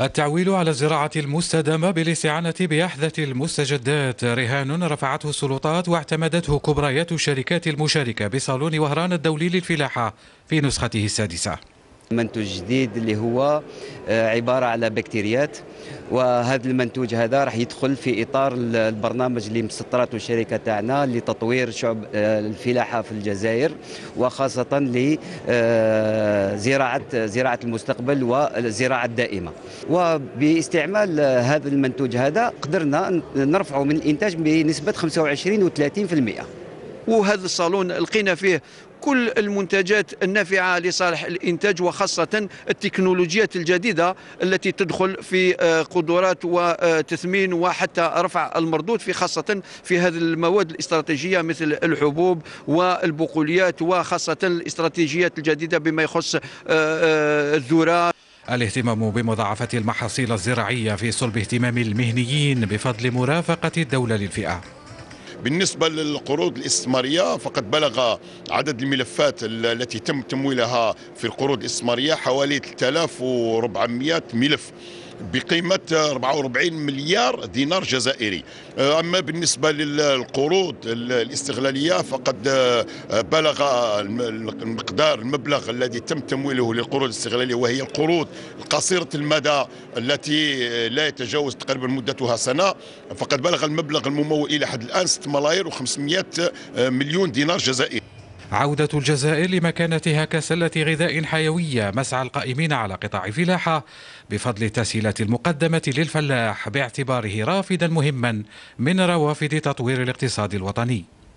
التعويل على الزراعة المستدامة بالاستعانة بأحدث المستجدات رهان رفعته السلطات واعتمدته كبريات الشركات المشاركة بصالون وهران الدولي للفلاحة في نسخته السادسة. منتوج جديد اللي هو عبارة على بكتيريات، وهذا المنتوج هذا راح يدخل في إطار البرنامج اللي مسطرته الشركة تاعنا لتطوير شعب الفلاحة في الجزائر، وخاصة لزراعة المستقبل والزراعة الدائمة. وباستعمال هذا المنتوج هذا قدرنا نرفعه من الإنتاج بنسبة 25 و30%. وهذا الصالون لقينا فيه كل المنتجات النافعة لصالح الإنتاج، وخاصة التكنولوجيات الجديدة التي تدخل في قدرات وتثمين وحتى رفع المردود، في خاصة في هذه المواد الاستراتيجية مثل الحبوب والبقوليات، وخاصة الاستراتيجيات الجديدة بما يخص الذرة. الاهتمام بمضاعفة المحاصيل الزراعية في صلب اهتمام المهنيين بفضل مرافقة الدولة للفئة. بالنسبة للقروض الاستثمارية فقد بلغ عدد الملفات التي تم تمويلها في القروض الاستثمارية حوالي 3400 ملف بقيمة 44 مليار دينار جزائري. أما بالنسبة للقروض الاستغلالية فقد بلغ المقدار المبلغ الذي تم تمويله للقروض الاستغلالية، وهي القروض القصيرة المدى التي لا يتجاوز تقريبا مدتها سنة، فقد بلغ المبلغ الممول إلى حد الآن 6,500 مليون دينار جزائري. عودة الجزائر لمكانتها كسلة غذاء حيوية مسعى القائمين على قطاع الفلاحة بفضل التسهيلات المقدمة للفلاح باعتباره رافدا مهما من روافد تطوير الاقتصاد الوطني.